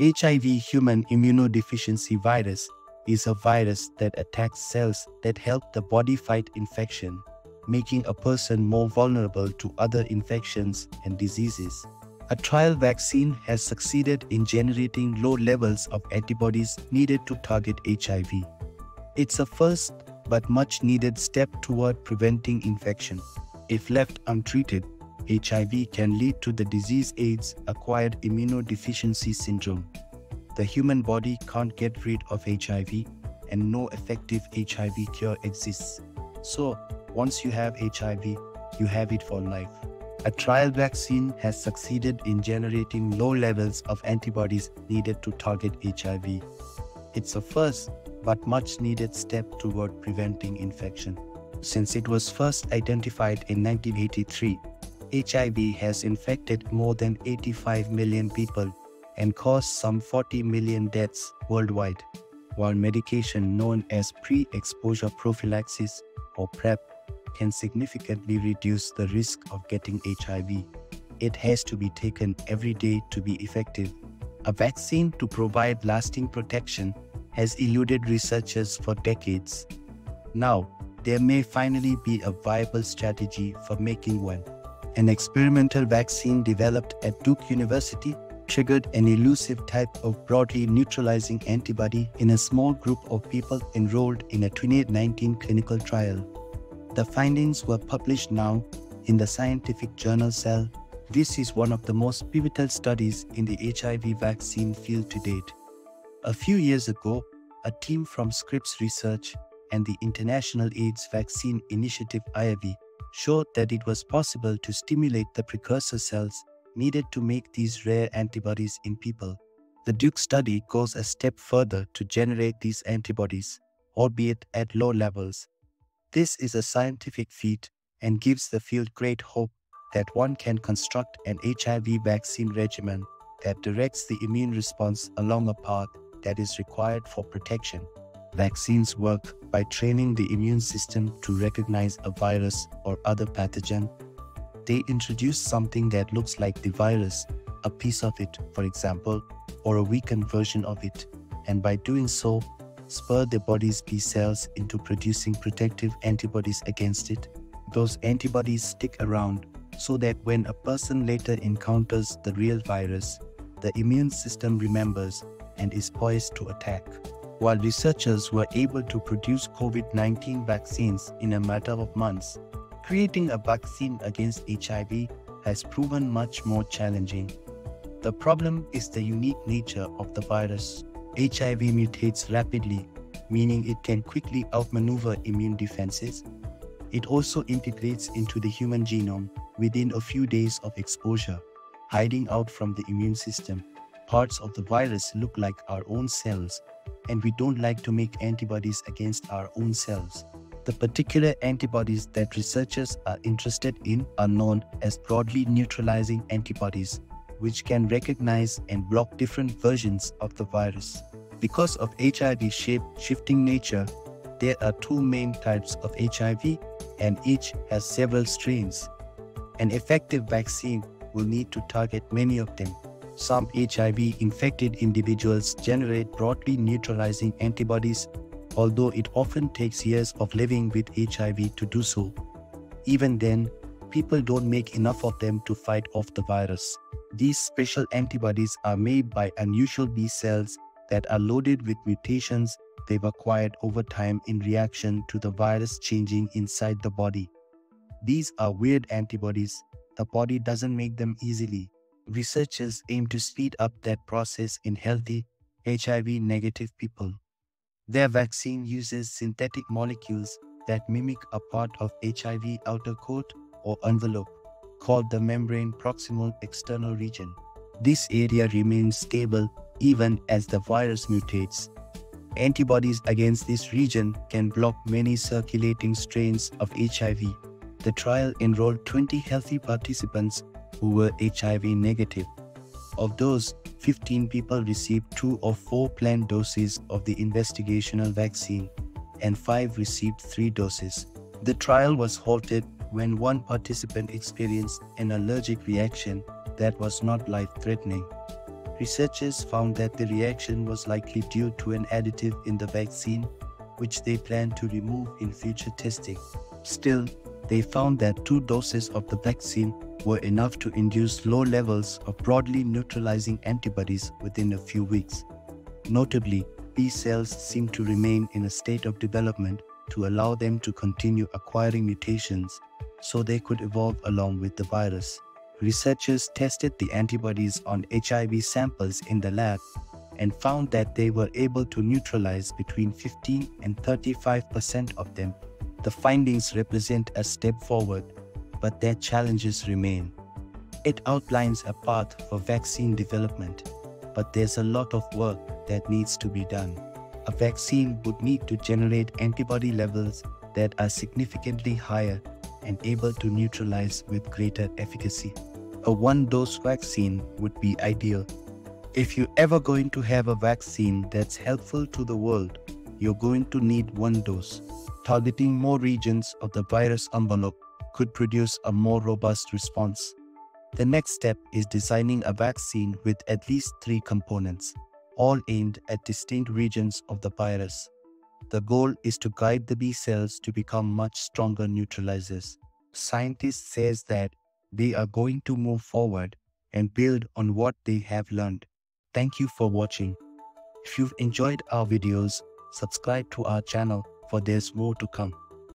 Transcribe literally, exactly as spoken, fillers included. H I V, human immunodeficiency virus, is a virus that attacks cells that help the body fight infection, making a person more vulnerable to other infections and diseases. A trial vaccine has succeeded in generating low levels of antibodies needed to target H I V. It's a first but much-needed step toward preventing infection. If left untreated, H I V can lead to the disease AIDS, acquired immunodeficiency syndrome. The human body can't get rid of H I V, and no effective H I V cure exists. So, once you have H I V, you have it for life. A trial vaccine has succeeded in generating low levels of antibodies needed to target H I V. It's a first but much-needed step toward preventing infection. Since it was first identified in nineteen eighty-three, H I V has infected more than eighty-five million people and caused some forty million deaths worldwide. While medication known as pre-exposure prophylaxis, or PrEP, can significantly reduce the risk of getting H I V, it has to be taken every day to be effective. A vaccine to provide lasting protection has eluded researchers for decades. Now, there may finally be a viable strategy for making one. An experimental vaccine developed at Duke University triggered an elusive type of broadly neutralizing antibody in a small group of people enrolled in a twenty nineteen clinical trial. The findings were published now in the scientific journal Cell. This is one of the most pivotal studies in the H I V vaccine field to date. A few years ago, a team from Scripps Research and the International AIDS Vaccine Initiative I A V showed that it was possible to stimulate the precursor cells needed to make these rare antibodies in people. The Duke study goes a step further to generate these antibodies, albeit at low levels. This is a scientific feat and gives the field great hope that one can construct an H I V vaccine regimen that directs the immune response along a path that is required for protection. Vaccines work by training the immune system to recognize a virus or other pathogen. They introduce something that looks like the virus, a piece of it, for example, or a weakened version of it, and by doing so, spur the body's B cells into producing protective antibodies against it. Those antibodies stick around so that when a person later encounters the real virus, the immune system remembers and is poised to attack. While researchers were able to produce COVID nineteen vaccines in a matter of months, creating a vaccine against H I V has proven much more challenging. The problem is the unique nature of the virus. H I V mutates rapidly, meaning it can quickly outmaneuver immune defenses. It also integrates into the human genome within a few days of exposure, hiding out from the immune system. Parts of the virus look like our own cells, and we don't like to make antibodies against our own cells. The particular antibodies that researchers are interested in are known as broadly neutralizing antibodies, which can recognize and block different versions of the virus. Because of H I V's shape-shifting nature, there are two main types of H I V, and each has several strains. An effective vaccine will need to target many of them. Some H I V-infected individuals generate broadly neutralizing antibodies, although it often takes years of living with H I V to do so. Even then, people don't make enough of them to fight off the virus. These special antibodies are made by unusual B cells that are loaded with mutations they've acquired over time in reaction to the virus changing inside the body. These are weird antibodies. The body doesn't make them easily. Researchers aim to speed up that process in healthy, H I V-negative people. Their vaccine uses synthetic molecules that mimic a part of H I V outer coat or envelope, called the membrane proximal external region. This area remains stable even as the virus mutates. Antibodies against this region can block many circulating strains of H I V. The trial enrolled twenty healthy participants who were H I V negative. Of those, fifteen people received two or four planned doses of the investigational vaccine, and five received three doses. The trial was halted when one participant experienced an allergic reaction that was not life-threatening. Researchers found that the reaction was likely due to an additive in the vaccine, which they plan to remove in future testing. Still, they found that two doses of the vaccine were enough to induce low levels of broadly neutralizing antibodies within a few weeks. Notably, B cells seem to remain in a state of development to allow them to continue acquiring mutations, so they could evolve along with the virus. Researchers tested the antibodies on H I V samples in the lab and found that they were able to neutralize between fifteen and thirty-five percent of them. The findings represent a step forward, but their challenges remain. It outlines a path for vaccine development, but there's a lot of work that needs to be done. A vaccine would need to generate antibody levels that are significantly higher and able to neutralize with greater efficacy. A one-dose vaccine would be ideal. If you're ever going to have a vaccine that's helpful to the world, you're going to need one dose. Targeting more regions of the virus envelope could produce a more robust response. The next step is designing a vaccine with at least three components, all aimed at distinct regions of the virus. The goal is to guide the B cells to become much stronger neutralizers. Scientists say that they are going to move forward and build on what they have learned. Thank you for watching. If you've enjoyed our videos, subscribe to our channel, for there's more to come.